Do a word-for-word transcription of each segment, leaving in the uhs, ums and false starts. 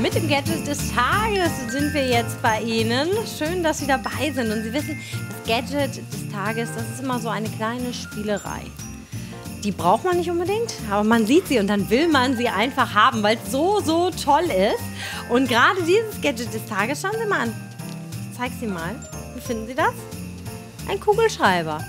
Mit dem Gadget des Tages sind wir jetzt bei Ihnen. Schön, dass Sie dabei sind. Und Sie wissen, das Gadget des Tages, das ist immer so eine kleine Spielerei. Die braucht man nicht unbedingt, aber man sieht sie und dann will man sie einfach haben, weil es so, so toll ist. Und gerade dieses Gadget des Tages, schauen Sie mal an. Ich zeige Sie mal. Wie finden Sie das? Ein Kugelschreiber.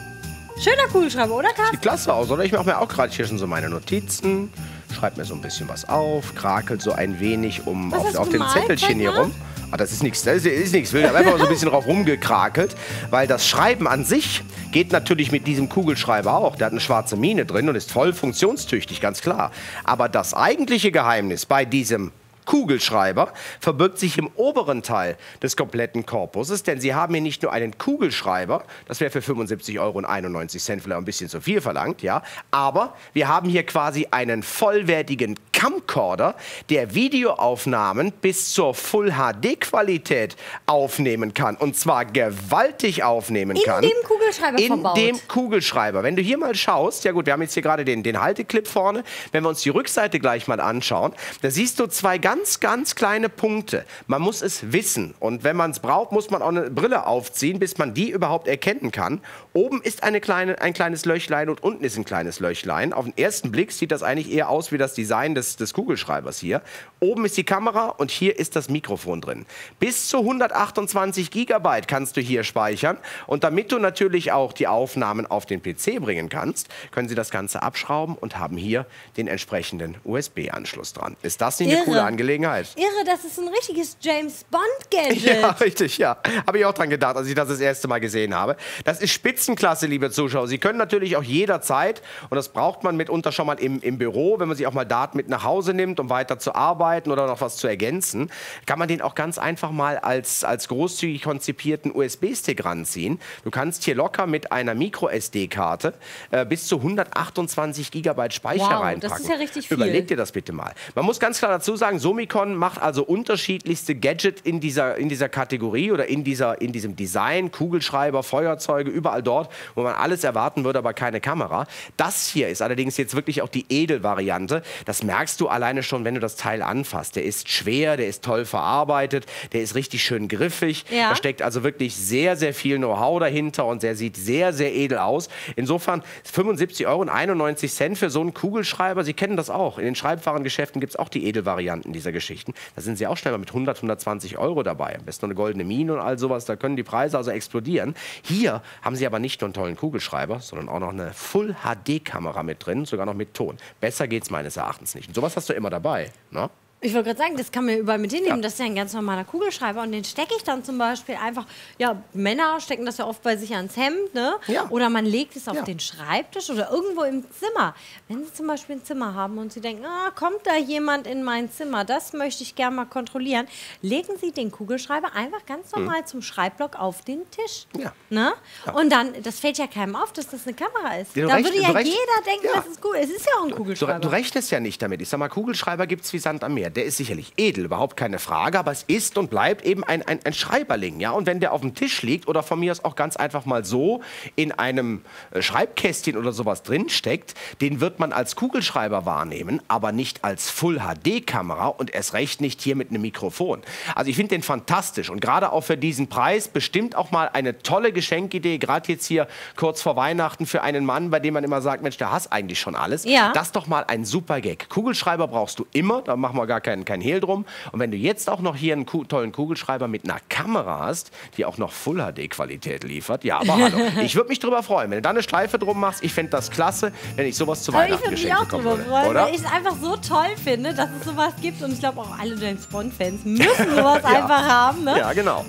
Schöner Kugelschreiber, oder Carsten? Sieht klasse aus, oder? Ich mache mir auch gerade hier schon so meine Notizen, schreibe mir so ein bisschen was auf, krakel so ein wenig um auf, auf den Zettelchen hier rum. Ah, das ist nichts, das ist nichts wild. Ich habe einfach mal so ein bisschen drauf rumgekrakelt, weil das Schreiben an sich geht natürlich mit diesem Kugelschreiber auch. Der hat eine schwarze Mine drin und ist voll funktionstüchtig, ganz klar. Aber das eigentliche Geheimnis bei diesem Kugelschreiber verbirgt sich im oberen Teil des kompletten Korpuses, denn Sie haben hier nicht nur einen Kugelschreiber, das wäre für fünfundsiebzig Euro und einundneunzig Cent vielleicht ein bisschen zu viel verlangt, ja, aber wir haben hier quasi einen vollwertigen Camcorder, der Videoaufnahmen bis zur Full H D-Qualität aufnehmen kann und zwar gewaltig aufnehmen kann. In dem Kugelschreiber verbaut. In dem Kugelschreiber. Wenn du hier mal schaust, ja gut, wir haben jetzt hier gerade den, den Halteclip vorne, wenn wir uns die Rückseite gleich mal anschauen, da siehst du zwei ganz Ganz, ganz kleine Punkte. Man muss es wissen. Und wenn man es braucht, muss man auch eine Brille aufziehen, bis man die überhaupt erkennen kann. Oben ist eine kleine, ein kleines Löchlein und unten ist ein kleines Löchlein. Auf den ersten Blick sieht das eigentlich eher aus wie das Design des, des Kugelschreibers hier. Oben ist die Kamera und hier ist das Mikrofon drin. Bis zu hundertachtundzwanzig Gigabyte kannst du hier speichern. Und damit du natürlich auch die Aufnahmen auf den P C bringen kannst, können Sie das Ganze abschrauben und haben hier den entsprechenden U S B-Anschluss dran. Ist das nicht eine coole Angelegenheit? Irre, das ist ein richtiges James-Bond-Gadget. Ja, richtig, ja. Habe ich auch dran gedacht, als ich das das erste Mal gesehen habe. Das ist Spitzenklasse, liebe Zuschauer. Sie können natürlich auch jederzeit, und das braucht man mitunter schon mal im, im Büro, wenn man sich auch mal Daten mit nach Hause nimmt, um weiter zu arbeiten oder noch was zu ergänzen, kann man den auch ganz einfach mal als, als großzügig konzipierten U S B-Stick ranziehen. Du kannst hier locker mit einer Micro S D-Karte äh, bis zu hundertachtundzwanzig Gigabyte Speicher wow, reinpacken. Das ist ja richtig viel. Überleg dir das bitte mal. Man muss ganz klar dazu sagen, so Somikon macht also unterschiedlichste Gadget in dieser, in dieser Kategorie oder in, dieser, in diesem Design, Kugelschreiber, Feuerzeuge, überall dort, wo man alles erwarten würde, aber keine Kamera. Das hier ist allerdings jetzt wirklich auch die Edelvariante. Das merkst du alleine schon, wenn du das Teil anfasst. Der ist schwer, der ist toll verarbeitet, der ist richtig schön griffig. Ja. Da steckt also wirklich sehr, sehr viel Know-how dahinter und der sieht sehr, sehr edel aus. Insofern fünfundsiebzig Euro und einundneunzig Cent für so einen Kugelschreiber. Sie kennen das auch. In den Schreibwarengeschäften gibt es auch die Edelvarianten dieser Geschichten. Da sind sie auch schnell mal mit hundert, hundertzwanzig Euro dabei. Am besten noch eine goldene Mine und all sowas. Da können die Preise also explodieren. Hier haben sie aber nicht nur einen tollen Kugelschreiber, sondern auch noch eine Full H D-Kamera mit drin, sogar noch mit Ton. Besser geht's meines Erachtens nicht. Und sowas hast du immer dabei, ne? Ich wollte gerade sagen, das kann man überall mit hinnehmen. Ja. Das ist ja ein ganz normaler Kugelschreiber und den stecke ich dann zum Beispiel einfach, ja, Männer stecken das ja oft bei sich ans Hemd, ne? Ja. Oder man legt es auf ja. den Schreibtisch oder irgendwo im Zimmer. Wenn Sie zum Beispiel ein Zimmer haben und Sie denken, ah, kommt da jemand in mein Zimmer, das möchte ich gerne mal kontrollieren, legen Sie den Kugelschreiber einfach ganz normal mhm. zum Schreibblock auf den Tisch. Ja. Ne? Ja. Und dann, das fällt ja keinem auf, dass das eine Kamera ist. Ja, da würde ja jeder denken, ja. das ist gut. Es ist ja auch ein Kugelschreiber. Du, du rechtest ja nicht damit. Ich sag mal, Kugelschreiber gibt es wie Sand am Meer. Der ist sicherlich edel, überhaupt keine Frage, aber es ist und bleibt eben ein, ein, ein Schreiberling. Ja? Und wenn der auf dem Tisch liegt oder von mir aus auch ganz einfach mal so in einem Schreibkästchen oder sowas drinsteckt, den wird man als Kugelschreiber wahrnehmen, aber nicht als Full H D-Kamera und erst recht nicht hier mit einem Mikrofon. Also ich finde den fantastisch und gerade auch für diesen Preis bestimmt auch mal eine tolle Geschenkidee, gerade jetzt hier kurz vor Weihnachten für einen Mann, bei dem man immer sagt, Mensch, der hasst eigentlich schon alles. Ja. Das ist doch mal ein super Gag. Kugelschreiber brauchst du immer, da machen wir gar kein, kein Hehl drum. Und wenn du jetzt auch noch hier einen Ku- tollen Kugelschreiber mit einer Kamera hast, die auch noch Full H D-Qualität liefert, ja, aber hallo, ich würde mich drüber freuen. Wenn du da eine Schleife drum machst, ich fände das klasse, wenn ich sowas zu aber Weihnachten geschenkt bekomme. Ich würde mich auch drüber freuen, weil ich es einfach so toll finde, dass es sowas gibt und ich glaube auch alle James-Bond-Fans müssen sowas ja. einfach haben. Ne? Ja, genau.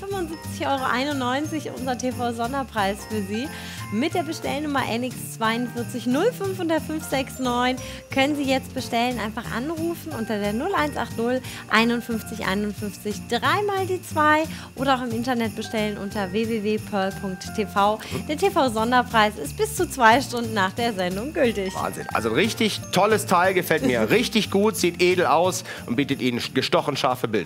fünfundsiebzig Euro einundneunzig unser T V-Sonderpreis für Sie. Mit der Bestellnummer N X vier zwei null fünf sechs neun können Sie jetzt bestellen, einfach anrufen unter der null eins acht null, einundfünfzig, einundfünfzig, dreimal die zwei oder auch im Internet bestellen unter w w w punkt pearl punkt t v. Der T V-Sonderpreis ist bis zu zwei Stunden nach der Sendung gültig. Wahnsinn. Also ein richtig tolles Teil, gefällt mir richtig gut, sieht edel aus und bietet Ihnen gestochen scharfe Bilder.